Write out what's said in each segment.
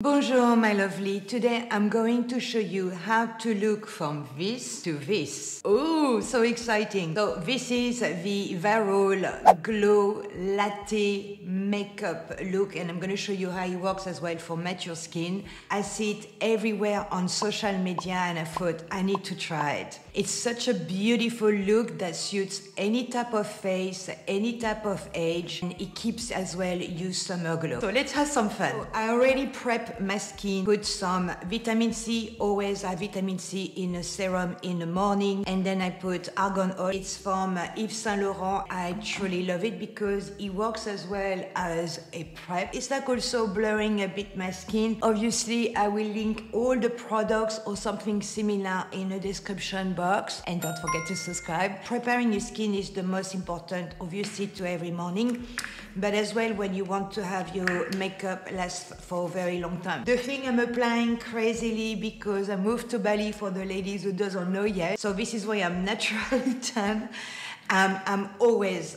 Bonjour my lovely, today I'm going to show you how to look from this to this. Oh, so exciting! So this is the Varol Glow Latte Makeup look and I'm going to show you how it works as well for mature skin. I see it everywhere on social media and I thought I need to try it. It's such a beautiful look that suits any type of face, any type of age, and it keeps as well your summer glow. So let's have some fun. So I already prepped my skin, put some vitamin C, always have vitamin C in a serum in the morning, and then I put argan oil. It's from Yves Saint Laurent. I truly love it because it works as well as a prep. It's like also blurring a bit my skin. Obviously, I will link all the products or something similar in the description box, and don't forget to subscribe. Preparing your skin is the most important, obviously, to every morning, but as well when you want to have your makeup last for a very long time. The thing I'm applying crazily because I moved to Bali, for the ladies who doesn't know yet, so this is why I'm naturally tan. I'm always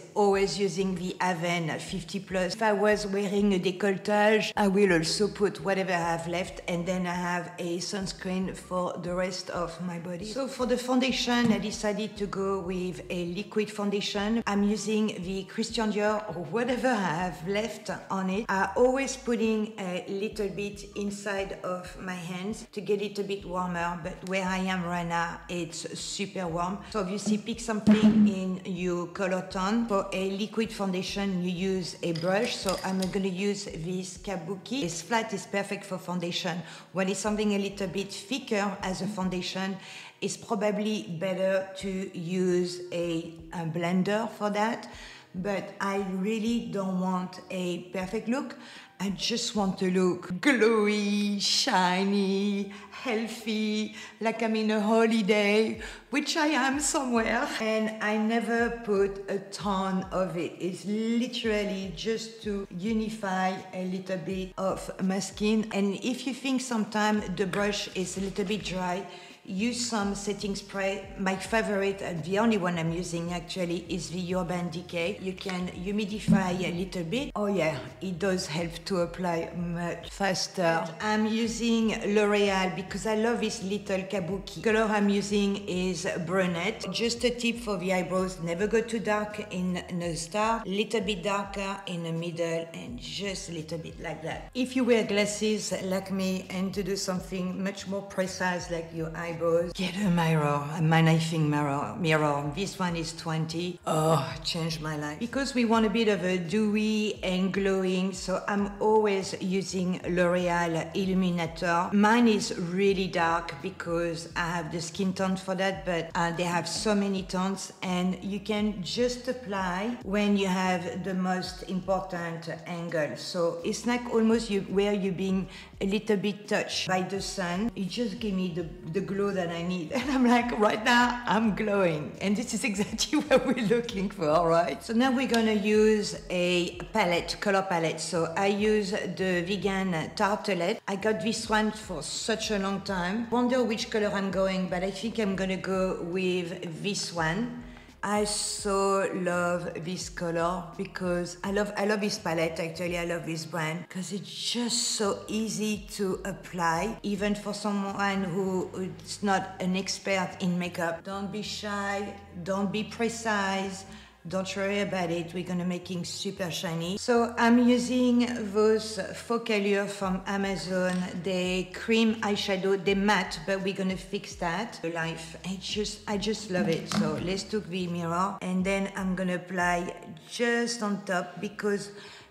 using the Avène 50+. If I was wearing a décolletage, I will also put whatever I have left, and then I have a sunscreen for the rest of my body. So for the foundation, I decided to go with a liquid foundation. I'm using the Christian Dior or whatever I have left on it. I'm always putting a little bit inside of my hands to get it a bit warmer, but where I am right now, it's super warm. So obviously pick something in your color tone. For a liquid foundation, you use a brush, so I'm going to use this Kabuki. It's flat, it's perfect for foundation. When it's something a little bit thicker as a foundation, it's probably better to use a blender for that. But I really don't want a perfect look. I just want to look glowy, shiny, healthy, like I'm in a holiday, which I am somewhere. And I never put a ton of it. It's literally just to unify a little bit of my skin. And if you think sometimes the brush is a little bit dry, use some setting spray. My favorite and the only one I'm using actually is the Urban Decay. You can humidify a little bit. Oh yeah, it does help to apply much faster. I'm using L'Oreal because I love this little Kabuki. The color I'm using is brunette. Just a tip for the eyebrows, never go too dark in the start, little bit darker in the middle, and just a little bit like that. If you wear glasses like me and to do something much more precise like your eyebrows, get a mirror, a magnifying mirror. This one is 20. Oh, changed my life. Because we want a bit of a dewy and glowing, so I'm always using L'Oreal Illuminator. Mine is really dark because I have the skin tone for that, but they have so many tones, and you can just apply when you have the most important angle. So it's like almost where you're being a little bit touched by the sun. It just gave me the glow that I need, and I'm like, right now I'm glowing, and this is exactly what we're looking for. All right, so now we're gonna use a palette, color palette. So I use the Vegan Tartelette. I got this one for such a long time. Wonder which color I'm going, but I think I'm gonna go with this one. I so love this color because I love this palette. Actually, I love this brand because it's just so easy to apply, even for someone who's not an expert in makeup. Don't be shy, don't be precise, don't worry about it, we're gonna making super shiny. So I'm using those Focallure from Amazon, the cream eyeshadow, they matte, but we're gonna fix that. Life, I just love it. So let's take the mirror, and then I'm gonna apply just on top because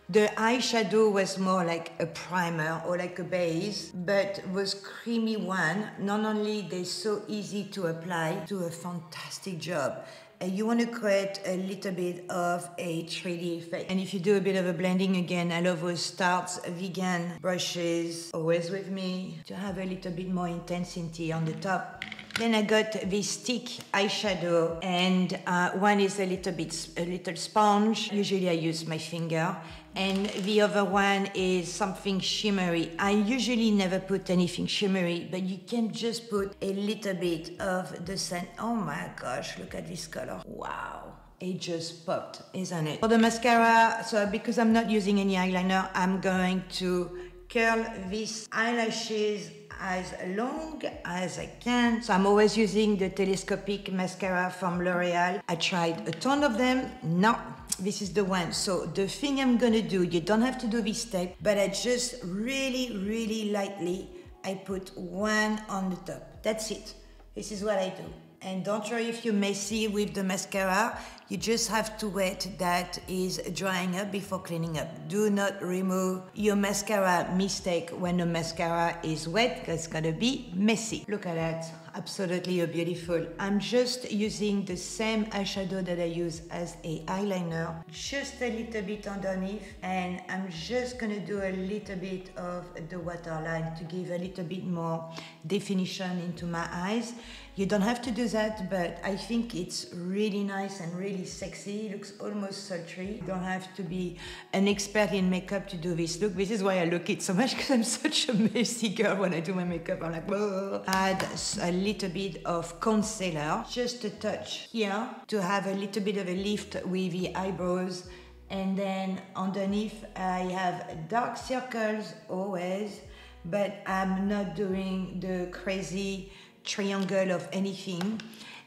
the eyeshadow was more like a primer or like a base, but was creamy one. Not only they're so easy to apply, do a fantastic job. You want to create a little bit of a 3D effect. And if you do a bit of a blending again, I love those Starts Vegan brushes, always with me, to have a little bit more intensity on the top. Then I got this stick eyeshadow, and one is a little sponge. Usually I use my finger, and the other one is something shimmery. I usually never put anything shimmery, but you can just put a little bit of the sun. Oh my gosh, look at this color. Wow. It just popped, isn't it? For the mascara, so because I'm not using any eyeliner, I'm going to curl these eyelashes as long as I can. So I'm always using the telescopic mascara from L'Oreal. I tried a ton of them. No, this is the one. So the thing I'm gonna do, you don't have to do this step, but I just really lightly, I put one on the top. That's it. This is what I do. And don't worry if you're messy with the mascara, you just have to wait that is drying up before cleaning up. Do not remove your mascara mistake when the mascara is wet, because it's gonna be messy. Look at that, absolutely beautiful. I'm just using the same eyeshadow that I use as a eyeliner, just a little bit underneath, and I'm just gonna do a little bit of the waterline to give a little bit more definition into my eyes. You don't have to do that, but I think it's really nice and really sexy. It looks almost sultry. You don't have to be an expert in makeup to do this look. This is why I look it so much, because I'm such a messy girl when I do my makeup. I'm like, whoa. Add a little bit of concealer, just a touch here to have a little bit of a lift with the eyebrows. And then underneath, I have dark circles always, but I'm not doing the crazy triangle of anything.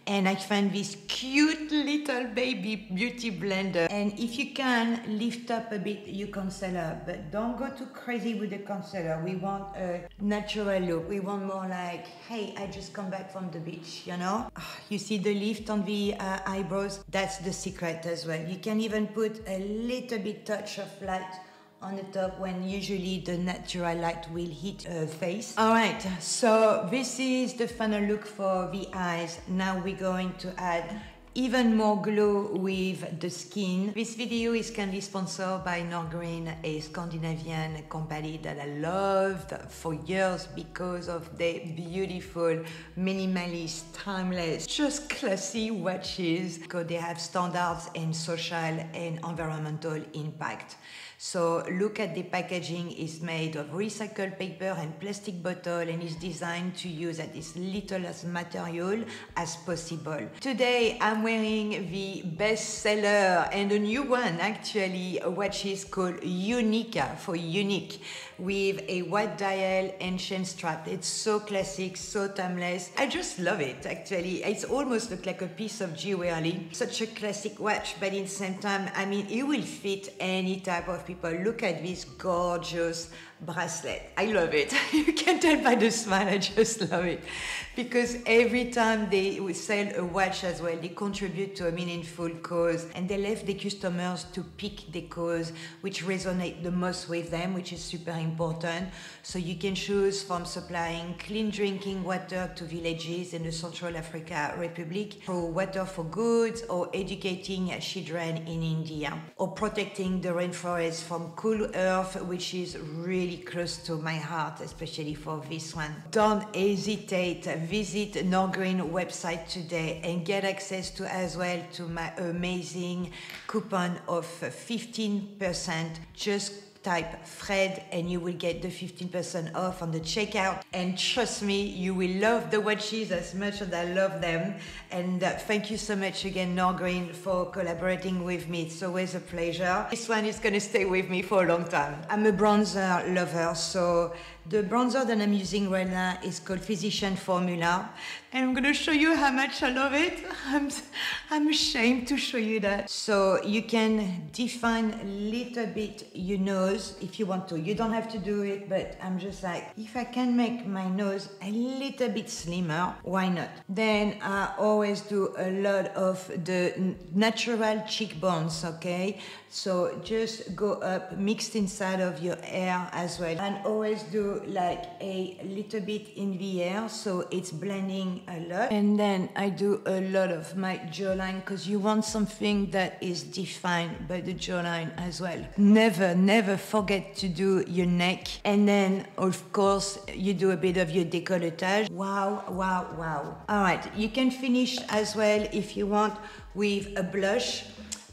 And I find this cute little baby beauty blender, and if you can lift up a bit your concealer, but don't go too crazy with the concealer. We want a natural look. We want more like, hey, I just come back from the beach, you know. You see the lift on the eyebrows? That's the secret as well. You can even put a little bit touch of light on the top when usually the natural light will hit her face. All right, so this is the final look for the eyes. Now we're going to add even more glow with the skin. This video is kindly sponsored by Nordgreen, a Scandinavian company that I loved for years because of their beautiful, minimalist, timeless, just classy watches, because they have standards and social and environmental impact. So look at the packaging. It's made of recycled paper and plastic bottle, and is designed to use as little as material as possible. Today I'm wearing the bestseller and a new one actually, which is called Unica, for unique, with a white dial and chain strap. It's so classic, so timeless. I just love it actually. It's almost look like a piece of jewelry. Such a classic watch, but in the same time, I mean, it will fit any type of people. Look at this gorgeous bracelet. I love it. You can tell by the smile, I just love it. Because every time they will sell a watch as well, they contribute to a meaningful cause, and they left the customers to pick the cause which resonate the most with them, which is super important. So you can choose from supplying clean drinking water to villages in the Central Africa Republic, or water for goods, or educating children in India, or protecting the rainforest from cool earth, which is really close to my heart, especially for this one. Don't hesitate, visit Nordgreen website today and get access to as well to my amazing coupon of 15%. Just type Fred and you will get the 15% off on the checkout, and trust me, you will love the watches as much as I love them. And thank you so much again, Nordgreen, for collaborating with me. It's always a pleasure. This one is gonna stay with me for a long time. I'm a bronzer lover, so the bronzer that I'm using right now is called Physician Formula, and I'm gonna show you how much I love it. I'm ashamed to show you that. So you can define a little bit your nose if you want to. You don't have to do it, but I'm just like, if I can make my nose a little bit slimmer, why not? Then I always do a lot of the natural cheekbones, okay? So just go up, mixed inside of your hair as well, and always do like a little bit in the air, so it's blending a lot. And then I do a lot of my jawline, because you want something that is defined by the jawline as well. Never forget to do your neck, and then of course you do a bit of your décolletage. Wow. All right, you can finish as well if you want with a blush.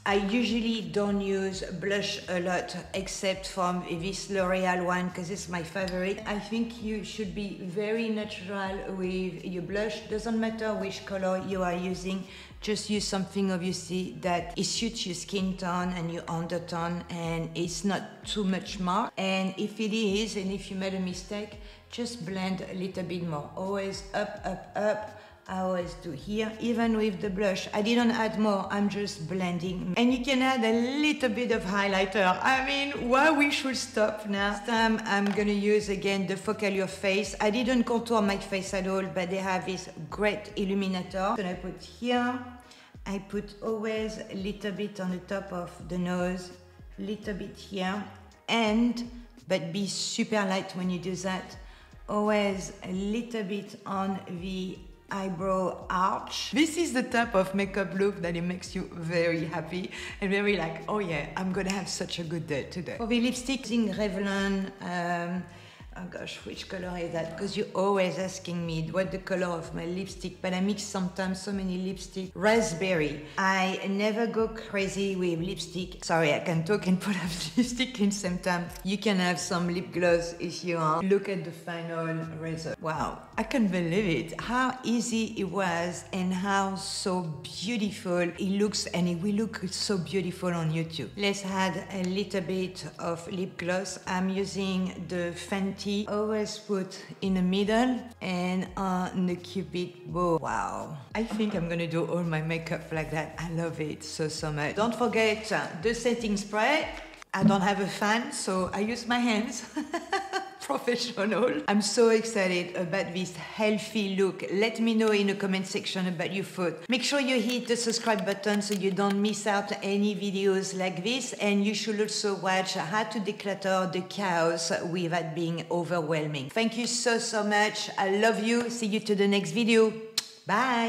I usually don't use blush a lot, except from this L'Oreal one, because it's my favorite. I think you should be very natural with your blush. Doesn't matter which color you are using, just use something obviously that it suits your skin tone and your undertone, and it's not too much marked. And if it is, and if you made a mistake, just blend a little bit more. Always up, up, up. I always do here, even with the blush. I didn't add more, I'm just blending. And you can add a little bit of highlighter. I mean, why we should stop now? This time I'm gonna use again the Focallure face. I didn't contour my face at all, but they have this great illuminator. So I put here, I put always a little bit on the top of the nose, little bit here, but be super light when you do that. Always a little bit on the eyebrow arch. This is the type of makeup look that it makes you very happy and very like, oh yeah, I'm gonna have such a good day today. For the lipstick, using Revlon, oh gosh, which color is that? Because you're always asking me what the color of my lipstick, but I mix sometimes so many lipsticks. Raspberry. I never go crazy with lipstick. Sorry, I can talk and put up lipstick in same time. You can have some lip gloss if you want. Look at the final result. Wow, I can't believe it. How easy it was and how so beautiful it looks, and it will look so beautiful on YouTube. Let's add a little bit of lip gloss. I'm using the Fenty. Always put in the middle and on the cupid bow. Wow, I think I'm gonna do all my makeup like that. I love it so much. Don't forget the setting spray. I don't have a fan, so I use my hands. Professional. I'm so excited about this healthy look. Let me know in the comment section about your food. Make sure you hit the subscribe button so you don't miss out any videos like this, and you should also watch how to declutter the chaos without being overwhelming. Thank you so much. I love you. See you to the next video. Bye.